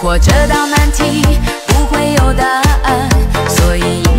活这道难题不会有答案，所以。